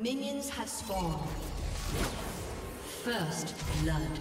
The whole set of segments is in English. Minions have spawned. First blood.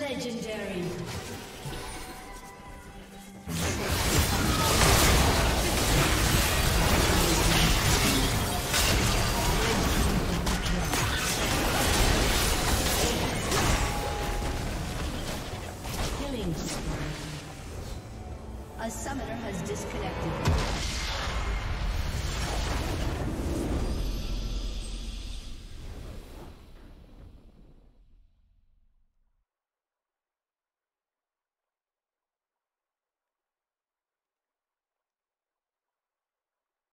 Legendary. Killing spree. A summoner has disconnected.